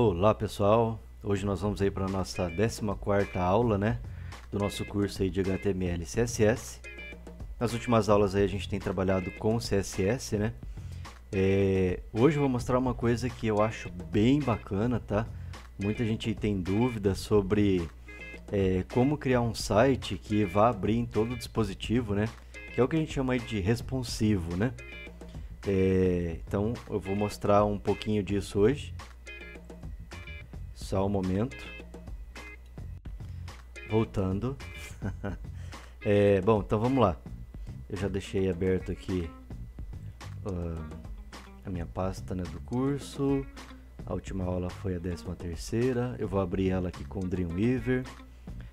Olá pessoal, hoje nós vamos aí para a nossa 14ª aula, né, do nosso curso aí de HTML e CSS. Nas últimas aulas aí a gente tem trabalhado com CSS, né. Hoje eu vou mostrar uma coisa que eu acho bem bacana, tá? Muita gente tem dúvida sobre como criar um site que vá abrir em todo o dispositivo, né, que é o que a gente chama aí de responsivo, né. Então eu vou mostrar um pouquinho disso hoje. Só um momento. Voltando. Bom, então vamos lá. Eu já deixei aberto aqui a minha pasta, né, do curso. A última aula foi a 13ª. Eu vou abrir ela aqui com o Dreamweaver.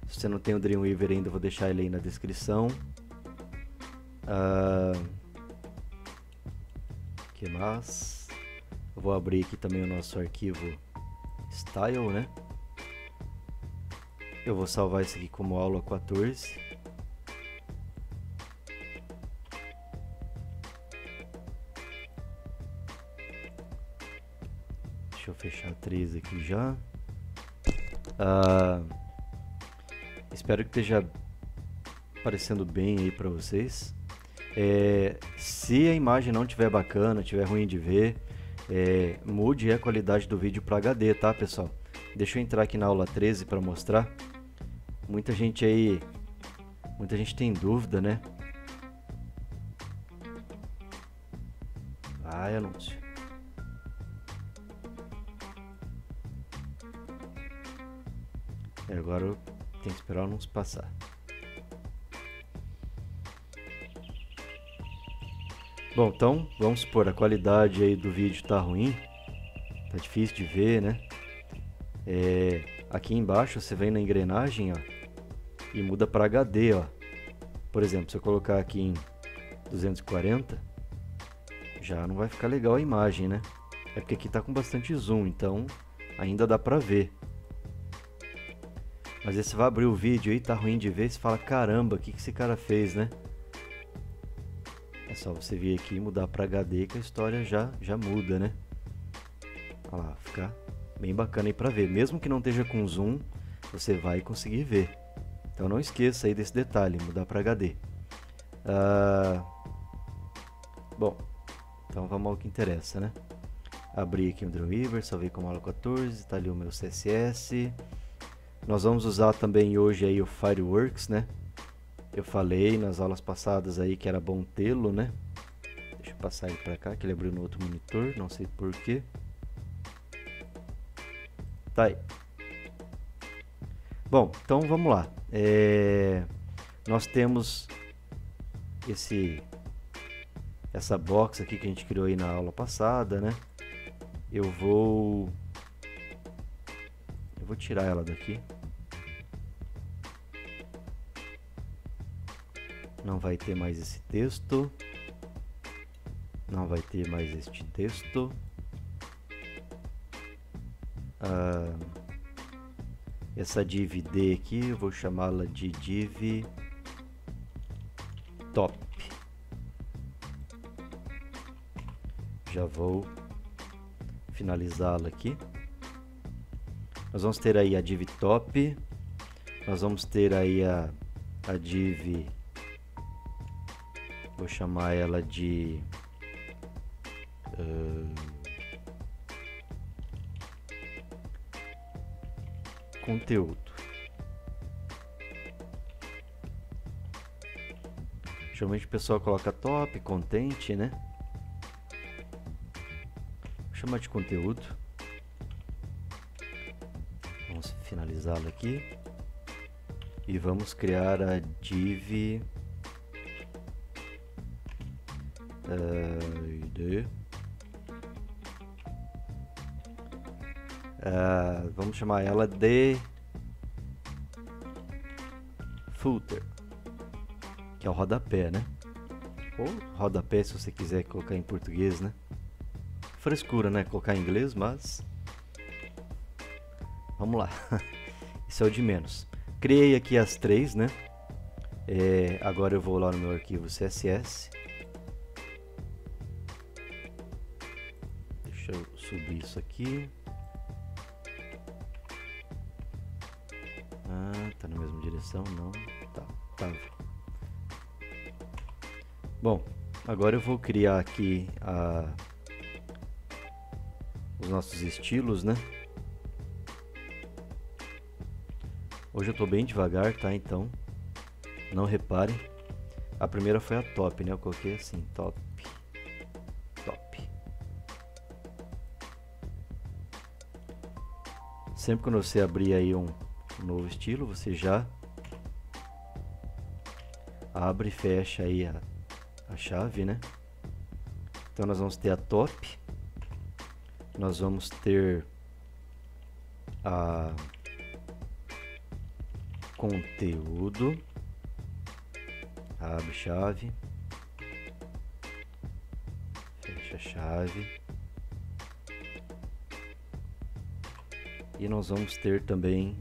Se você não tem o Dreamweaver ainda, eu vou deixar ele aí na descrição. Que mais? Eu vou abrir aqui também o nosso arquivo Style, né? Eu vou salvar isso aqui como aula 14. Deixa eu fechar 3 aqui já. Espero que esteja aparecendo bem aí para vocês. Se a imagem não estiver bacana, estiver ruim de ver, mude a qualidade do vídeo para HD, tá pessoal? Deixa eu entrar aqui na aula 13 para mostrar. Muita gente tem dúvida, né? Vai, anúncio. Agora eu tenho que esperar o anúncio passar. Bom, então vamos supor, a qualidade aí do vídeo tá ruim, tá difícil de ver, né? Aqui embaixo você vem na engrenagem, ó, e muda para HD, ó. Por exemplo, se eu colocar aqui em 240, já não vai ficar legal a imagem, né? É porque aqui tá com bastante zoom, então ainda dá para ver. Mas aí você vai abrir o vídeo e tá ruim de ver, você fala, caramba, o que esse cara fez, né? Só você vir aqui e mudar para HD que a história já muda, né? Olha lá, fica bem bacana aí para ver. Mesmo que não esteja com zoom, você vai conseguir ver. Então não esqueça aí desse detalhe, mudar para HD. Bom, então vamos ao que interessa, né? Abri aqui o Dreamweaver, salvei como aula 14, tá ali o meu CSS. Nós vamos usar também hoje aí o Fireworks, né? Eu falei nas aulas passadas aí que era bom tê-lo, né? Deixa eu passar ele para cá, que ele abriu no outro monitor, não sei porquê. Tá aí. Bom, então vamos lá. Nós temos essa box aqui que a gente criou aí na aula passada, né? Eu vou tirar ela daqui. Não vai ter mais esse texto. Não vai ter mais este texto. Essa div D aqui, eu vou chamá-la de div top. Já vou finalizá-la aqui. Nós vamos ter aí a div top. Nós vamos ter aí a div... Vou chamar ela de conteúdo. Geralmente o pessoal coloca top, content, né? Vou chamar de conteúdo. Vamos finalizá-la aqui. E vamos criar a div... vamos chamar ela de footer, que é o rodapé, né? Ou rodapé, se você quiser colocar em português, né? Frescura, né? Colocar em inglês, mas vamos lá. Isso é o de menos. Criei aqui as 3, né? Agora eu vou lá no meu arquivo CSS. Deixa eu subir isso aqui. Ah, tá na mesma direção, não. Tá. Bom, agora eu vou criar aqui os nossos estilos, né? Hoje eu tô bem devagar, tá? Então, não reparem. A primeira foi a top, né? Eu coloquei assim, top. Sempre quando você abrir aí um novo estilo, você já abre e fecha aí a chave, né? Então nós vamos ter a top, nós vamos ter a conteúdo, abre chave, fecha chave, e nós vamos ter também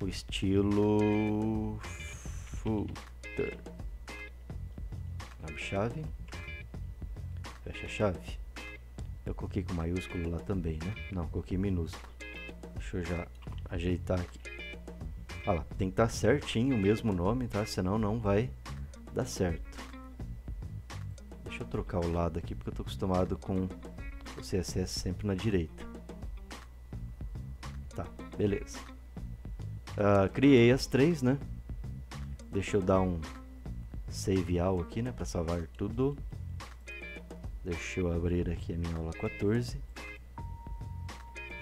o estilo footer, abre chave, fecha chave. Eu coloquei com maiúsculo lá também, né? Não, coloquei minúsculo. Deixa eu já ajeitar aqui. Olha lá, tem que estar certinho o mesmo nome, tá? Senão não vai dar certo. Deixa eu trocar o lado aqui, porque eu tô acostumado com o CSS sempre na direita. Tá, beleza. Criei as três, né? Deixa eu dar um save all aqui, né? Para salvar tudo. Deixa eu abrir aqui a minha aula 14.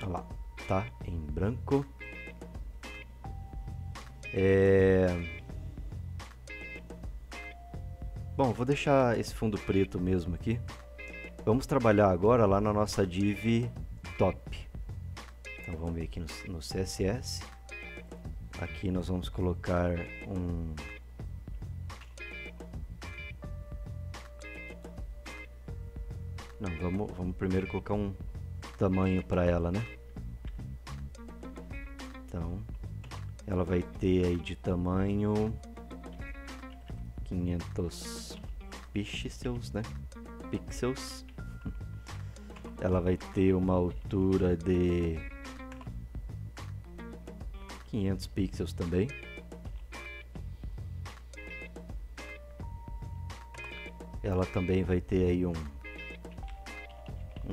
Olha lá, tá em branco. Bom, vou deixar esse fundo preto mesmo aqui. Vamos trabalhar agora lá na nossa div top. Então vamos ver aqui no CSS. Aqui nós vamos colocar vamos primeiro colocar um tamanho para ela, né? Então ela vai ter aí de tamanho 500 pixels, né? Pixels. Ela vai ter uma altura de 500 pixels também. Ela também vai ter aí um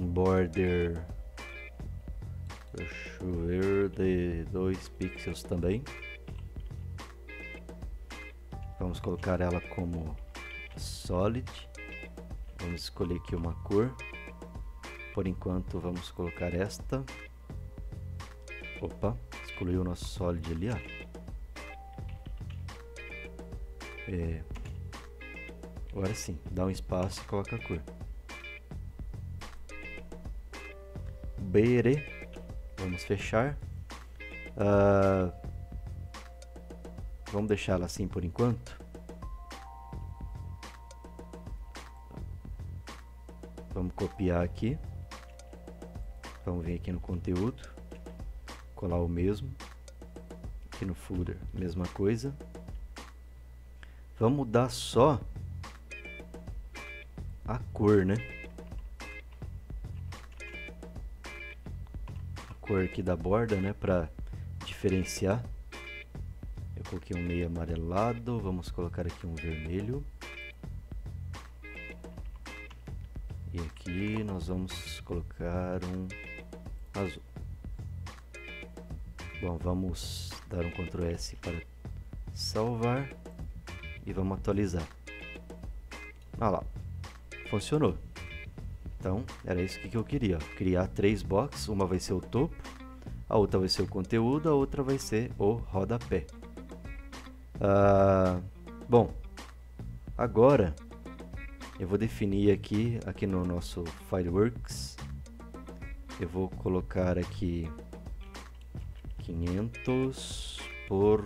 border, deixa eu ver, de 2 pixels também. Vamos colocar ela como solid. Vamos escolher aqui uma cor. Por enquanto vamos colocar esta. Opa, escolhi o nosso solid ali, ó. Agora sim, dá um espaço e coloca a cor. Bere, vamos fechar. Vamos deixá-la assim por enquanto. Vamos copiar aqui. Vamos vir aqui no conteúdo, colar o mesmo. Aqui no footer, mesma coisa. Vamos mudar só a cor, né? Cor aqui da borda, né, para diferenciar. Eu coloquei um meio amarelado, vamos colocar aqui um vermelho. E aqui nós vamos colocar um azul. Bom, vamos dar um Ctrl S para salvar e vamos atualizar. Ah lá, funcionou. Então, era isso que eu queria, ó. Criar três boxes, uma vai ser o topo, a outra vai ser o conteúdo, a outra vai ser o rodapé. Bom, agora eu vou definir aqui no nosso Fireworks, eu vou colocar aqui 500 por...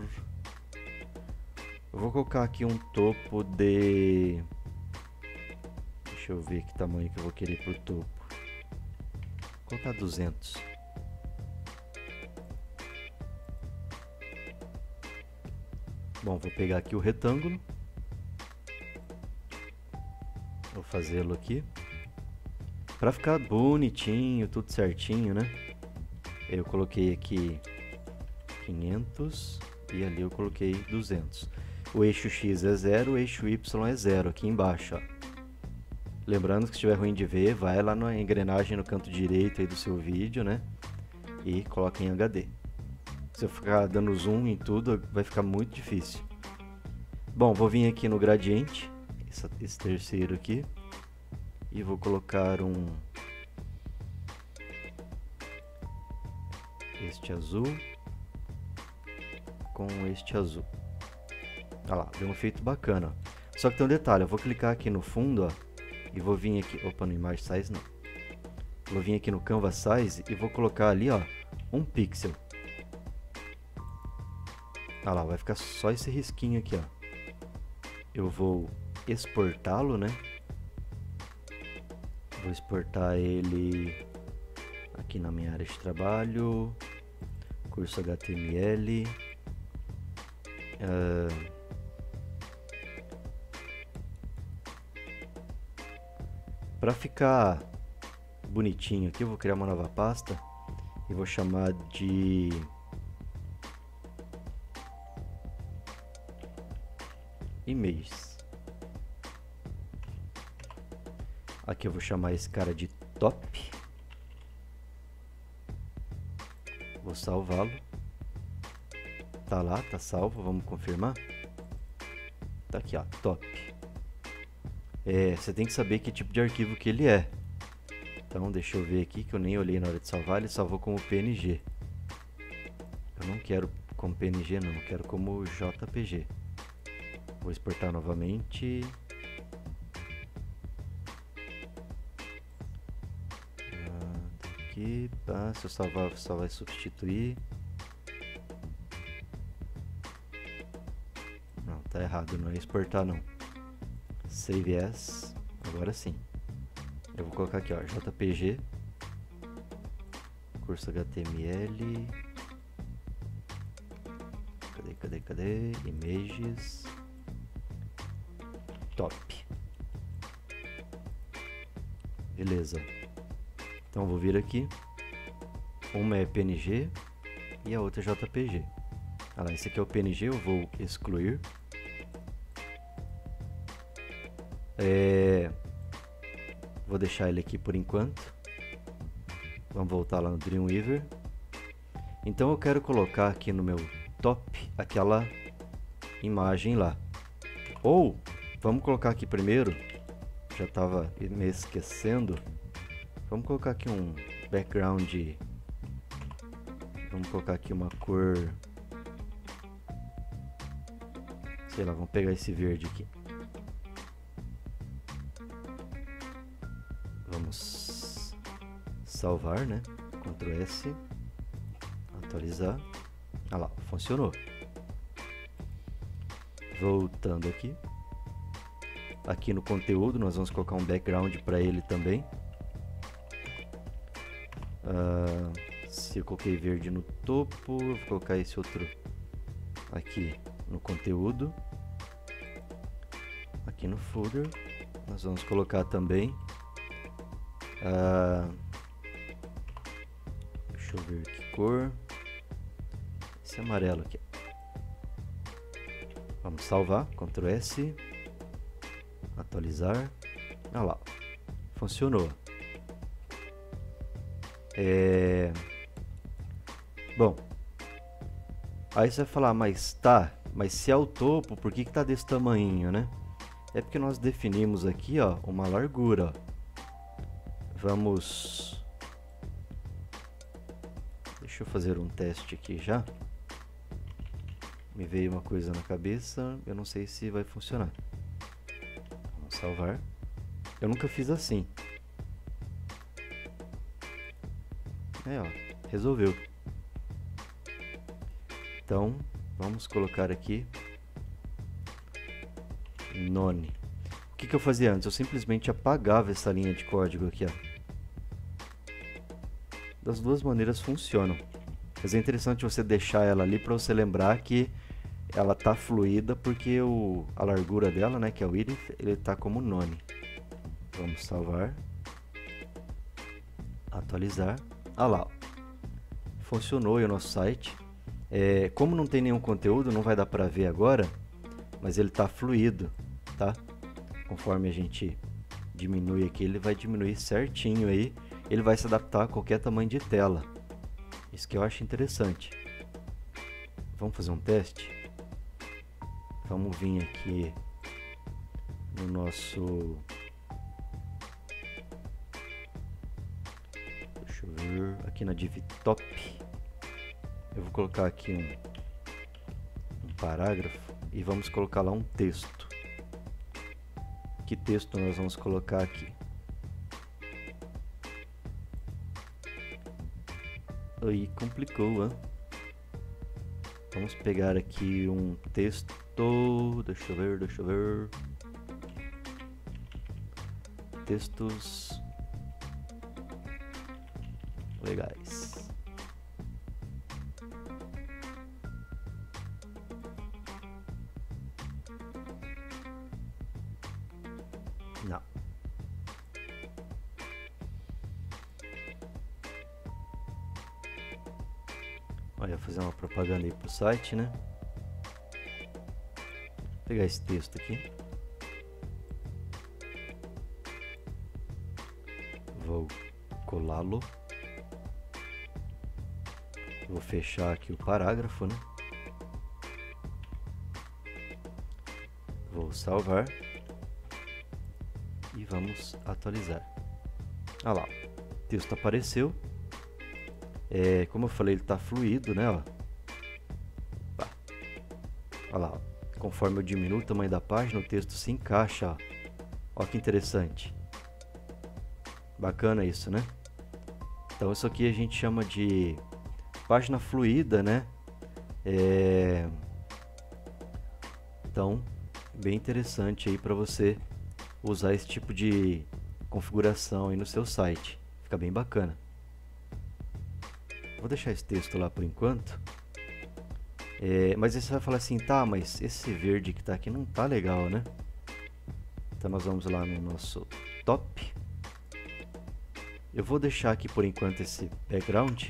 Eu vou colocar aqui um topo de... Deixa eu ver que tamanho que eu vou querer pro topo. Vou colocar 200. Bom, vou pegar aqui o retângulo. Vou fazê-lo aqui. Para ficar bonitinho, tudo certinho, né? Eu coloquei aqui 500 e ali eu coloquei 200. O eixo X é 0, o eixo Y é 0, aqui embaixo, ó. Lembrando que se estiver ruim de ver, vai lá na engrenagem no canto direito aí do seu vídeo, né? E coloca em HD. Se eu ficar dando zoom em tudo, vai ficar muito difícil. Bom, vou vir aqui no gradiente, esse terceiro aqui, e vou colocar um... este azul com este azul. Olha lá, deu um efeito bacana. Só que tem um detalhe, eu vou clicar aqui no fundo, ó, e vou vir aqui, opa, no Image Size não. Vou vir aqui no Canvas Size e vou colocar ali, ó, 1 pixel. Olha lá, vai ficar só esse risquinho aqui, ó. Eu vou exportá-lo, né? Vou exportar ele aqui na minha área de trabalho, curso HTML, para ficar bonitinho aqui eu vou criar uma nova pasta e vou chamar de Images. Aqui eu vou chamar esse cara de Top. Vou salvá-lo. Tá lá, tá salvo, vamos confirmar. Tá aqui, ó, Top. Você tem que saber que tipo de arquivo que ele é. Então deixa eu ver aqui, que eu nem olhei na hora de salvar, ele salvou como PNG. Eu não quero como PNG não, eu quero como JPG. Vou exportar novamente. Aqui, tá, se eu salvar, só vai substituir. Não, tá errado, não é exportar não. Save as, agora sim. Eu vou colocar aqui, ó, JPG, curso HTML, cadê, images, top. Beleza. Então vou vir aqui, uma é PNG e a outra é JPG. Ah lá, esse aqui é o PNG, eu vou excluir. Vou deixar ele aqui por enquanto. Vamos voltar lá no Dreamweaver. Então eu quero colocar aqui no meu top aquela imagem lá. Ou, vamos colocar aqui primeiro, já estava me esquecendo. Vamos colocar aqui um background, vamos colocar aqui uma cor, sei lá, vamos pegar esse verde aqui, vamos salvar, né, Ctrl S, atualizar, ah lá, funcionou. Voltando aqui, aqui no conteúdo nós vamos colocar um background para ele também. Se eu coloquei verde no topo, eu vou colocar esse outro aqui no conteúdo. Aqui no footer nós vamos colocar também, deixa eu ver que cor, esse amarelo aqui. Vamos salvar, Ctrl S, atualizar, olha lá, funcionou. Bom, aí você vai falar, mas tá, mas se é o topo, por que que tá desse tamanho, né? É porque nós definimos aqui, ó, uma largura. Vamos, deixa eu fazer um teste aqui já. Me veio uma coisa na cabeça, eu não sei se vai funcionar. Vamos salvar. Eu nunca fiz assim. Ó, resolveu. Então vamos colocar aqui none. O que que eu fazia antes? Eu simplesmente apagava essa linha de código aqui, ó. Das duas maneiras funcionam, mas é interessante você deixar ela ali para você lembrar que ela tá fluida, porque a largura dela, né, que é o width, ele tá como none. Vamos salvar, atualizar. Ah lá, funcionou aí o nosso site. Como não tem nenhum conteúdo, não vai dar para ver agora, mas ele está fluido, tá? Conforme a gente diminui aqui, ele vai diminuir certinho aí, ele vai se adaptar a qualquer tamanho de tela. Isso que eu acho interessante. Vamos fazer um teste? Vamos vir aqui no nosso... Deixa eu ver... Aqui na div top. Eu vou colocar aqui um parágrafo e vamos colocar lá um texto. Que texto nós vamos colocar aqui? Aí complicou, hein? Vamos pegar aqui um texto. Deixa eu ver. Textos legais. Não. Olha, fazer uma propaganda aí pro site, né? Vou pegar esse texto aqui. Vou colá-lo. Vou fechar aqui o parágrafo, né? Vou salvar. E vamos atualizar. Olha lá, o texto apareceu. Como eu falei, ele está fluido, né? Olha lá, ó. Conforme eu diminuo o tamanho da página, o texto se encaixa. Olha que interessante. Bacana isso, né? Então isso aqui a gente chama de página fluida, né? Então, bem interessante aí para você usar esse tipo de configuração aí no seu site. Fica bem bacana. Vou deixar esse texto lá por enquanto. Mas aí você vai falar assim, tá, mas esse verde que tá aqui não tá legal, né? Então nós vamos lá no nosso top. Eu vou deixar aqui por enquanto esse background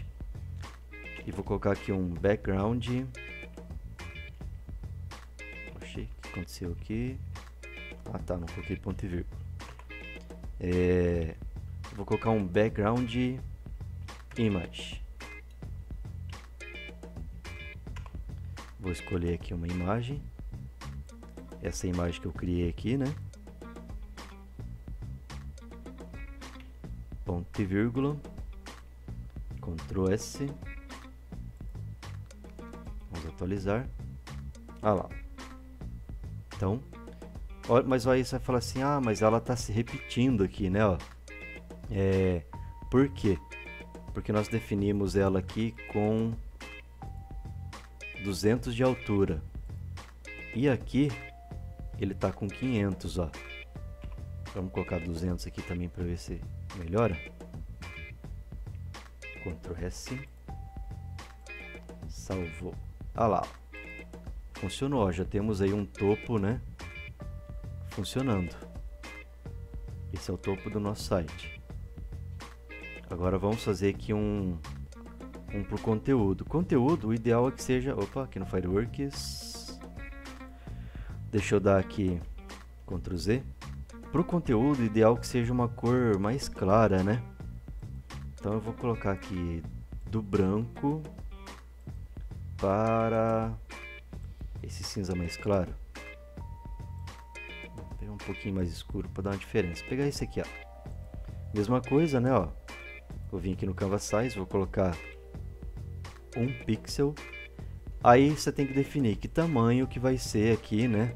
e vou colocar aqui um background. Achei que aconteceu aqui. Ah tá, não coloquei ponto e vírgula. Vou colocar um background image. Vou escolher aqui uma imagem. Essa é a imagem que eu criei aqui, né? Ponto e vírgula, Ctrl S, vamos atualizar. Ah lá. Então, mas aí você vai falar assim, ah, mas ela está se repetindo aqui, né? Por quê? Porque nós definimos ela aqui com 200 de altura e aqui ele está com 500, ó. Vamos colocar 200 aqui também para ver se melhora. Ctrl S. Salvou. Ah lá. Funcionou. Já temos aí um topo, né? Funcionando. Esse é o topo do nosso site. Agora vamos fazer aqui um pro conteúdo. Conteúdo, o ideal é que seja... Opa, aqui no Fireworks. Deixa eu dar aqui Ctrl Z. Pro conteúdo, ideal que seja uma cor mais clara, né? Então eu vou colocar aqui do branco para esse cinza mais claro. Vou pegar um pouquinho mais escuro para dar uma diferença. Vou pegar esse aqui, ó. Mesma coisa, né? Ó. Vou vir aqui no Canvas Size, vou colocar 1 pixel. Aí você tem que definir que tamanho que vai ser aqui, né?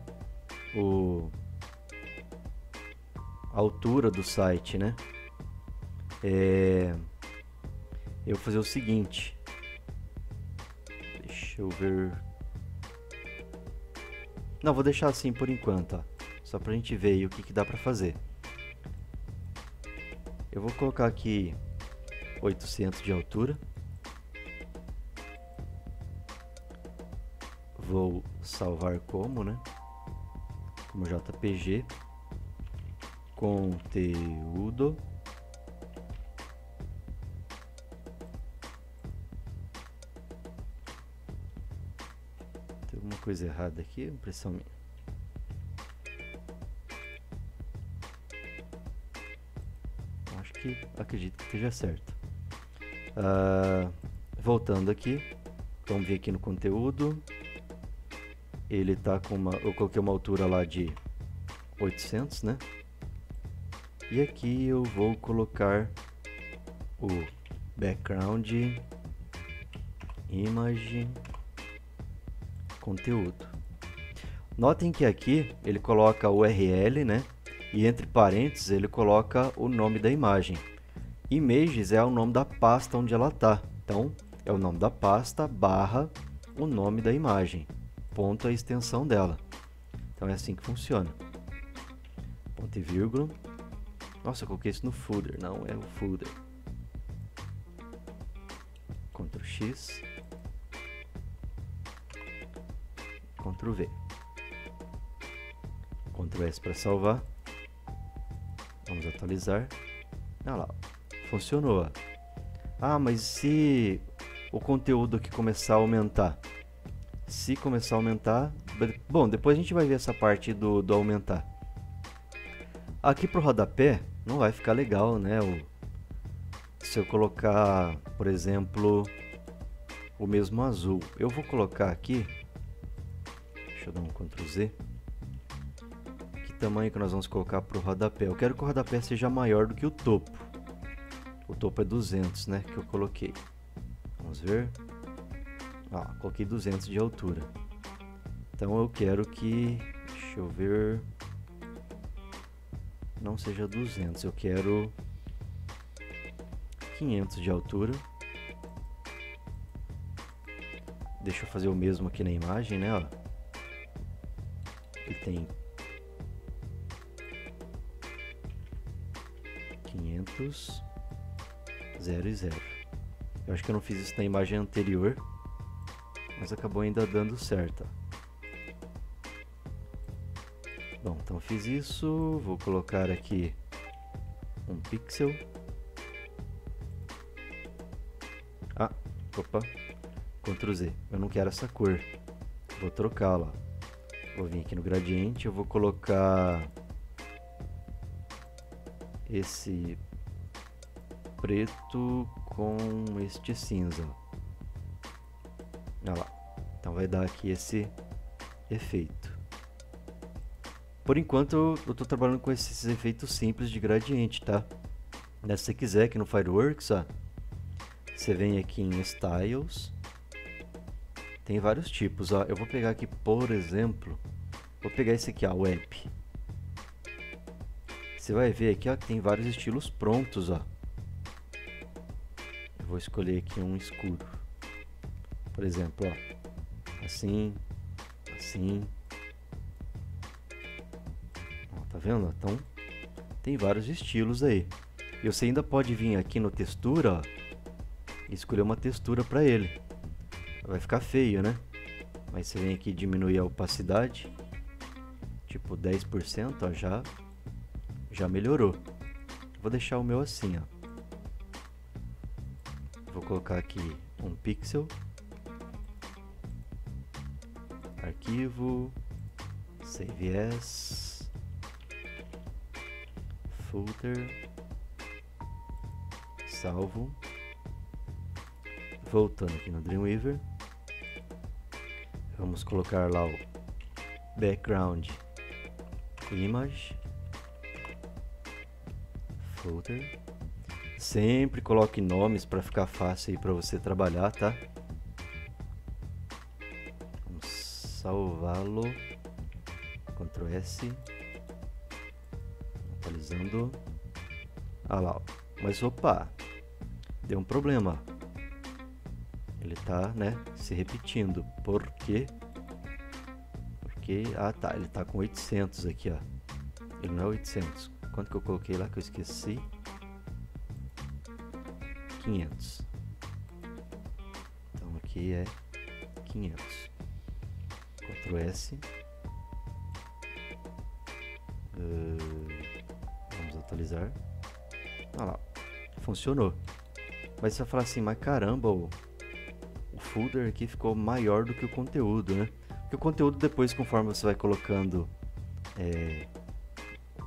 A altura do site, né? Eu vou fazer o seguinte, deixa eu ver, não, vou deixar assim por enquanto, ó. Só pra gente ver aí o que dá pra fazer. Eu vou colocar aqui 800 de altura, vou salvar como, né? Como JPG. Conteúdo. coisa errada aqui, impressão minha. Acho que, acredito que esteja certo. Voltando aqui, vamos ver aqui no conteúdo. Ele tá com uma, eu coloquei uma altura lá de 800, né? E aqui eu vou colocar o background, image, conteúdo. Notem que aqui ele coloca o URL, né? E entre parênteses ele coloca o nome da imagem. Images é o nome da pasta onde ela tá. Então é o nome da pasta barra o nome da imagem, ponto a extensão dela. Então é assim que funciona. Ponto e vírgula. Nossa, eu coloquei isso no footer, não é o footer. Ctrl X, Ctrl V, Ctrl S para salvar. Vamos atualizar. Olha lá, funcionou. Ah, mas se o conteúdo aqui começar a aumentar, bom, depois a gente vai ver essa parte do aumentar. Aqui pro rodapé não vai ficar legal, né? Se eu colocar, por exemplo, o mesmo azul, eu vou colocar aqui, deixa eu dar um Ctrl Z. Que tamanho que nós vamos colocar pro rodapé? Eu quero que o rodapé seja maior do que o topo. O topo é 200, né, que eu coloquei. Vamos ver. Ah, coloquei 200 de altura. Então eu quero que, deixa eu ver, não seja 200, eu quero 500 de altura. Deixa eu fazer o mesmo aqui na imagem, né? Ó. Ele tem 500, 0 e 0. Eu acho que eu não fiz isso na imagem anterior, mas acabou ainda dando certo. Bom, então fiz isso. Vou colocar aqui um pixel. Ah, opa, Ctrl Z, eu não quero essa cor, vou trocá-la, vou vir aqui no gradiente, eu vou colocar esse preto com este cinza, olha lá, então vai dar aqui esse efeito. Por enquanto eu estou trabalhando com esses efeitos simples de gradiente, tá? Se você quiser aqui no Fireworks, ó, você vem aqui em Styles, tem vários tipos, ó. Eu vou pegar aqui, por exemplo, vou pegar esse aqui, ó, Web. Você vai ver aqui, ó, que tem vários estilos prontos, ó. Eu vou escolher aqui um escuro, por exemplo, ó, assim, assim, ó, tá vendo? Então tem vários estilos aí, e você ainda pode vir aqui no textura, ó, escolher uma textura para ele. Vai ficar feio, né? Mas você vem aqui diminuir a opacidade, tipo 10%, ó, já melhorou. Vou deixar o meu assim, ó. Vou colocar aqui um pixel, arquivo, save as, footer, salvo. Voltando aqui no Dreamweaver, vamos colocar lá o background, image, footer. Sempre coloque nomes para ficar fácil aí para você trabalhar, tá? Vamos salvá-lo, Ctrl S, atualizando. Ah lá, mas opa, deu um problema. Ele tá, né, se repetindo, porque, ah tá, ele tá com 800 aqui, ó, ele não é 800, quanto que eu coloquei lá que eu esqueci? 500, então aqui é 500, Ctrl S, vamos atualizar, olha lá, funcionou, mas você vai falar assim, mas caramba, o footer aqui ficou maior do que o conteúdo, né? Porque o conteúdo depois, conforme você vai colocando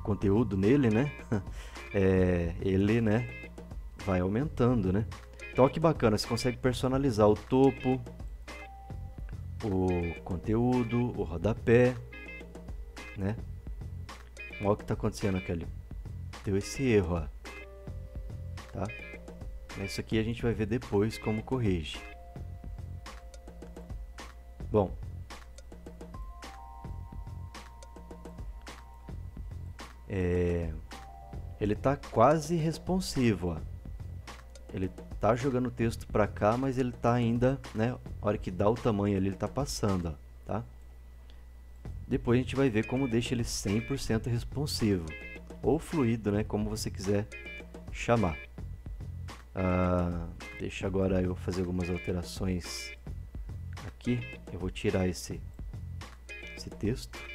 conteúdo nele, né? Ele, né, vai aumentando, né? Então, ó, que bacana, você consegue personalizar o topo, o conteúdo, o rodapé, né? Olha o que tá acontecendo aqui ali. Deu esse erro, ó. Tá? Isso aqui a gente vai ver depois como corrige. Bom. Ele tá quase responsivo, ó. Ele tá jogando o texto para cá, mas ele tá ainda, né? A hora que dá o tamanho ali, ele tá passando, ó, tá? Depois a gente vai ver como deixa ele 100% responsivo. Ou fluido, né? Como você quiser chamar. Deixa agora eu fazer algumas alterações aqui. Eu vou tirar esse texto.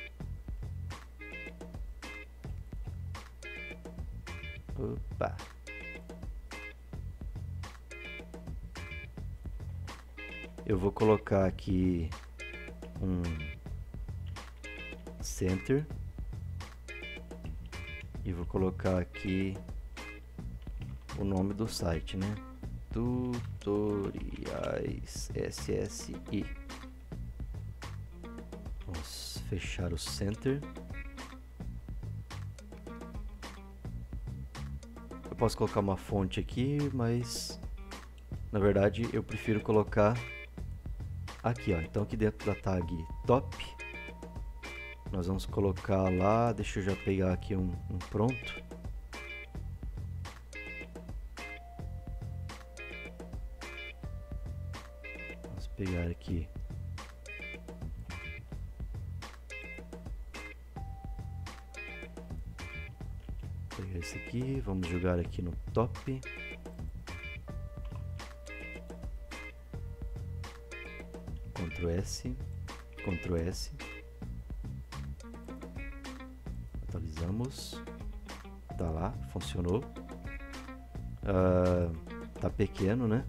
Opa! Eu vou colocar aqui um center e vou colocar aqui o nome do site, né? TutoriaisSSI. Vamos fechar o center. Eu posso colocar uma fonte aqui, mas na verdade eu prefiro colocar aqui, ó. Então aqui dentro da tag top nós vamos colocar lá, deixa eu já pegar aqui um pronto. Vamos pegar aqui esse aqui, vamos jogar aqui no top. Ctrl S, atualizamos, tá lá, funcionou. Tá pequeno, né?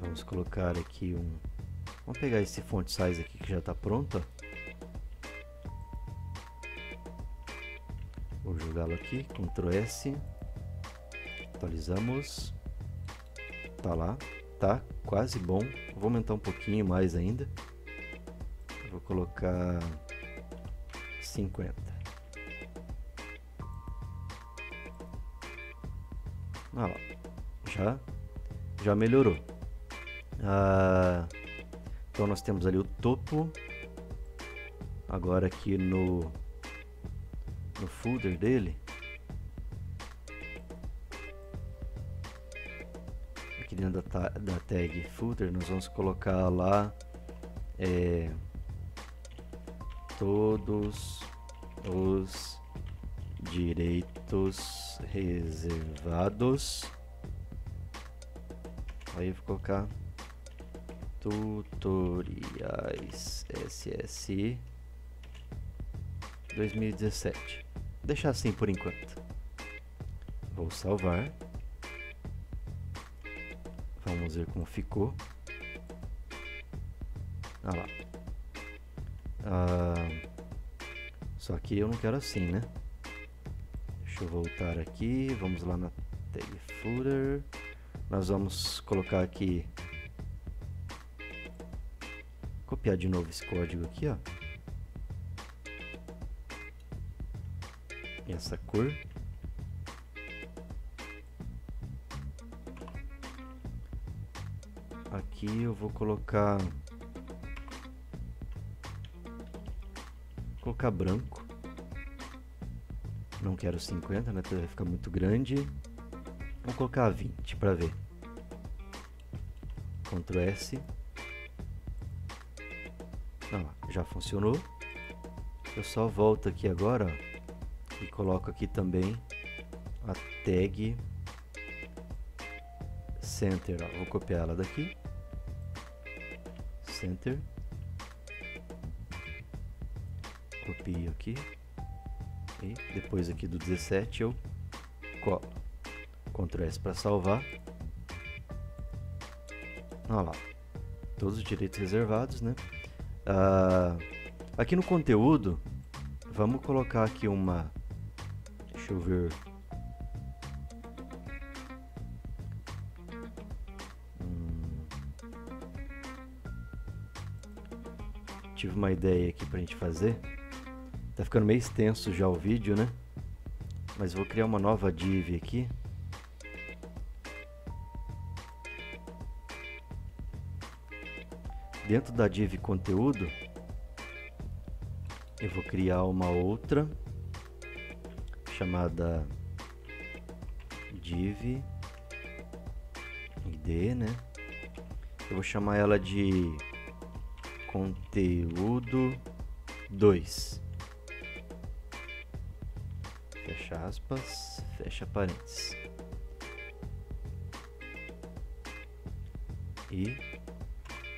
Vamos colocar aqui vamos pegar esse font size aqui que já está pronto. Vou jogá-lo aqui, Ctrl S. Atualizamos. Tá lá, tá quase bom. Vou aumentar um pouquinho mais ainda. Vou colocar 50. Ah, já melhorou. Então nós temos ali o topo. Agora aqui no folder dele, aqui dentro da tag folder, nós vamos colocar lá todos os direitos reservados. Aí eu vou colocar TutoriaisSSI 2017. Vou deixar assim por enquanto. Vou salvar. Vamos ver como ficou. Ah lá. Só que eu não quero assim, né? Deixa eu voltar aqui. Vamos lá na tag footer. Nós vamos colocar aqui. Copiar de novo esse código aqui, ó. Essa cor. Aqui eu vou colocar. Colocar branco. Não quero 50, né? Vai ficar muito grande. Vou colocar 20 para ver. Ctrl S. Já funcionou. Eu só volto aqui agora, ó, e coloco aqui também a tag center, ó. Vou copiar ela daqui, center, copio aqui e depois aqui do 17 eu colo Ctrl S para salvar. Olha lá, todos os direitos reservados, né? Aqui no conteúdo, vamos colocar aqui uma, deixa eu ver, tive uma ideia aqui pra gente fazer. Tá ficando meio extenso já o vídeo, né? Mas vou criar uma nova div aqui. Dentro da div conteúdo, eu vou criar uma outra chamada div id, né? Eu vou chamar ela de conteúdo 2. Fecha aspas, fecha parênteses. E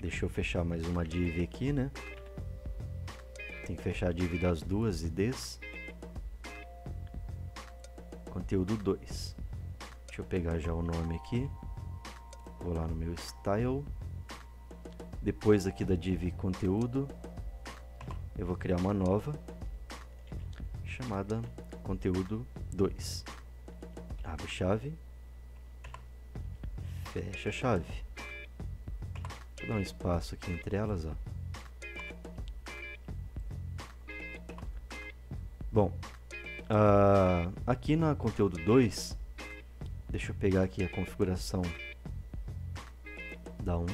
deixa eu fechar mais uma div aqui, né? Tem que fechar a div das duas IDs. Conteúdo 2. Deixa eu pegar já o nome aqui. Vou lá no meu style. Depois aqui da div conteúdo, eu vou criar uma nova chamada conteúdo 2. Abre chave, fecha chave. Vou dar um espaço aqui entre elas, ó. Bom, aqui na conteúdo 2, deixa eu pegar aqui a configuração da 1.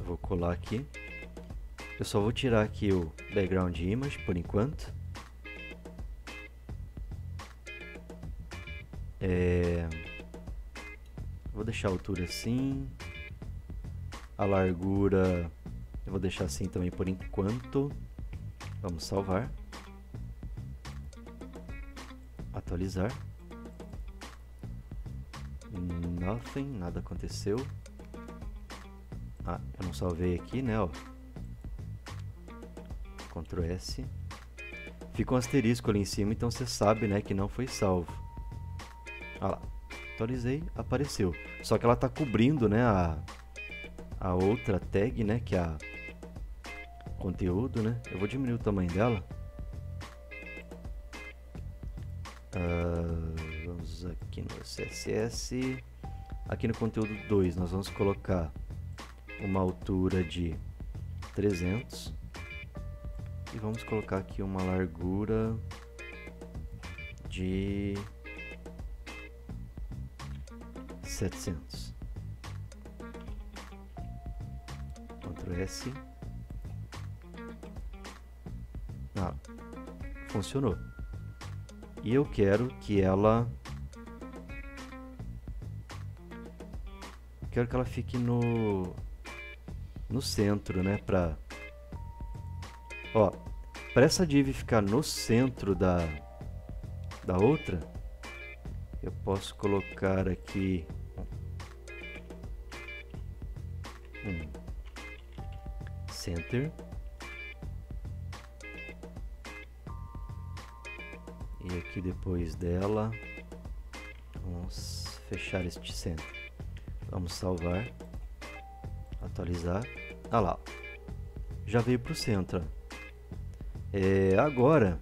Eu vou colar aqui. Eu só vou tirar aqui o background image por enquanto. Vou deixar a altura assim, a largura eu vou deixar assim também por enquanto. Vamos salvar, atualizar. Nothing, nada aconteceu. Ah, eu não salvei aqui, né? Ó. Ctrl S. Fica um asterisco ali em cima, então você sabe, né, que não foi salvo. Ah lá. Atualizei, apareceu. Só que ela está cobrindo, né, a outra tag, né, que é a conteúdo, né. Eu vou diminuir o tamanho dela. Vamos aqui no CSS. Aqui no conteúdo 2 nós vamos colocar uma altura de 300 e vamos colocar aqui uma largura de 700. Ctrl S. Ah, funcionou. E eu quero que ela fique no centro, né, para, ó, para essa div ficar no centro da outra, eu posso colocar aqui center e aqui depois dela vamos fechar este center. Vamos salvar, atualizar. Ah lá, já veio para o centro. Agora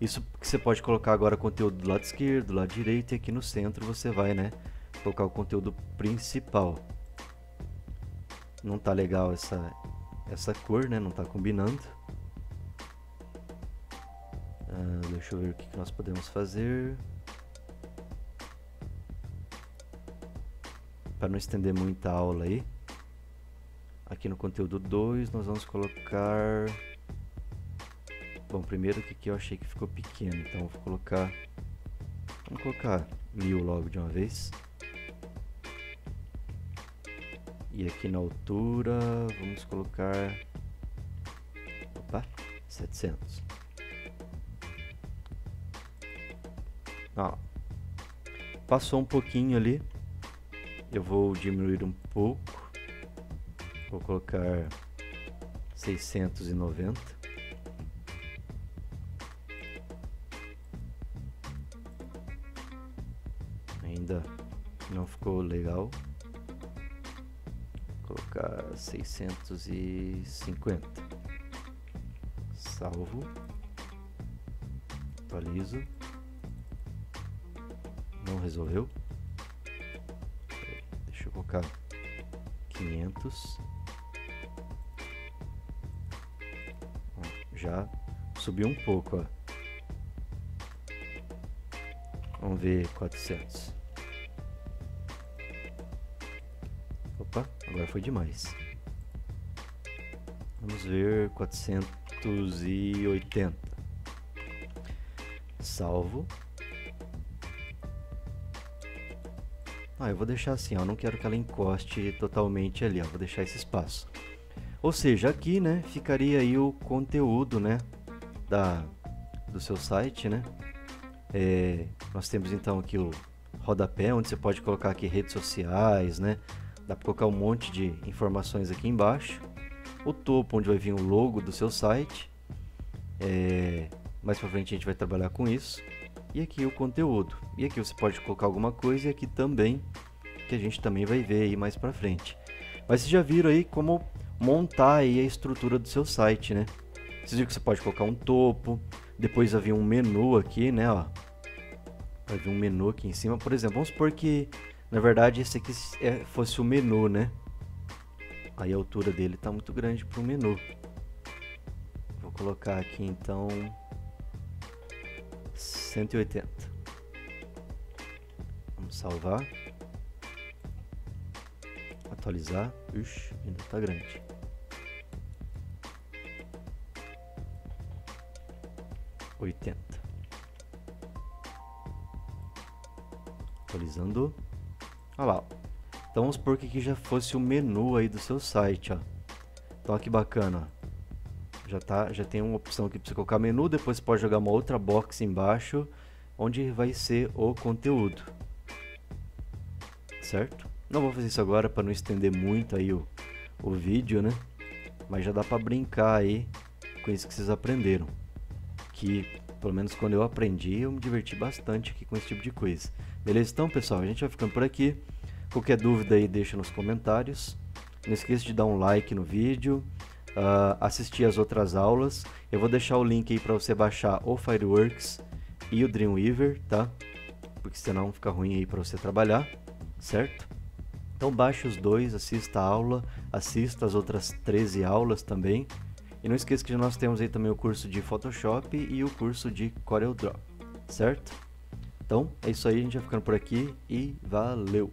isso que você pode colocar agora conteúdo do lado esquerdo, do lado direito, e aqui no centro você vai, né, colocar o conteúdo principal. Não tá legal essa cor, né? Não tá combinando. Deixa eu ver o que nós podemos fazer para não estender muita aula aí. Aqui no conteúdo 2 nós vamos colocar, bom, primeiro que aqui eu achei que ficou pequeno, então eu vou colocar, vamos colocar 1000 logo de uma vez. E aqui na altura vamos colocar, opa, 700. Ah, passou um pouquinho ali, eu vou diminuir um pouco, vou colocar 690. ficou legal. Vou colocar 650. Salvo. Atualizo. Não resolveu. Deixa eu colocar 500. Já subiu um pouco, ó. Vamos ver 400. Opa, agora foi demais. Vamos ver 480. Salvo. Ah, eu vou deixar assim, ó. Não quero que ela encoste totalmente ali, ó. Vou deixar esse espaço. Ou seja, aqui, né, ficaria aí o conteúdo, né, do seu site, né. Nós temos então aqui o rodapé, onde você pode colocar aqui redes sociais, né, dá para colocar um monte de informações aqui embaixo. O topo, onde vai vir o logo do seu site, mais para frente a gente vai trabalhar com isso. E aqui o conteúdo, e aqui você pode colocar alguma coisa, e aqui também, que a gente também vai ver aí mais para frente. Mas vocês já viram aí como montar aí a estrutura do seu site, né? Vocês viram que você pode colocar um topo, depois vai vir um menu aqui, né, ó. Vai vir um menu aqui em cima, por exemplo, vamos supor que, na verdade, esse aqui fosse o menu, né. Aí a altura dele tá muito grande para o menu. Vou colocar aqui, então, 180. Vamos salvar. Atualizar. Ixi, ainda tá grande. Atualizando. Olha lá. Então vamos supor que aqui já fosse o menu aí do seu site, ó. Então olha que bacana, ó. Já tem uma opção aqui para você colocar menu, depois você pode jogar uma outra box embaixo, onde vai ser o conteúdo. Certo? Não vou fazer isso agora para não estender muito aí o vídeo, né? Mas já dá para brincar aí com isso que vocês aprenderam. Que, pelo menos quando eu aprendi, eu me diverti bastante aqui com esse tipo de coisa. Beleza? Então, pessoal, a gente vai ficando por aqui. Qualquer dúvida aí, deixa nos comentários. Não esqueça de dar um like no vídeo, assistir as outras aulas. Eu vou deixar o link aí para você baixar o Fireworks e o Dreamweaver, tá? Porque senão fica ruim aí para você trabalhar, certo? Então baixe os dois, assista a aula, assista as outras 13 aulas também. E não esqueça que nós temos aí também o curso de Photoshop e o curso de Corel Draw, certo? Então, é isso aí, a gente vai ficando por aqui e valeu!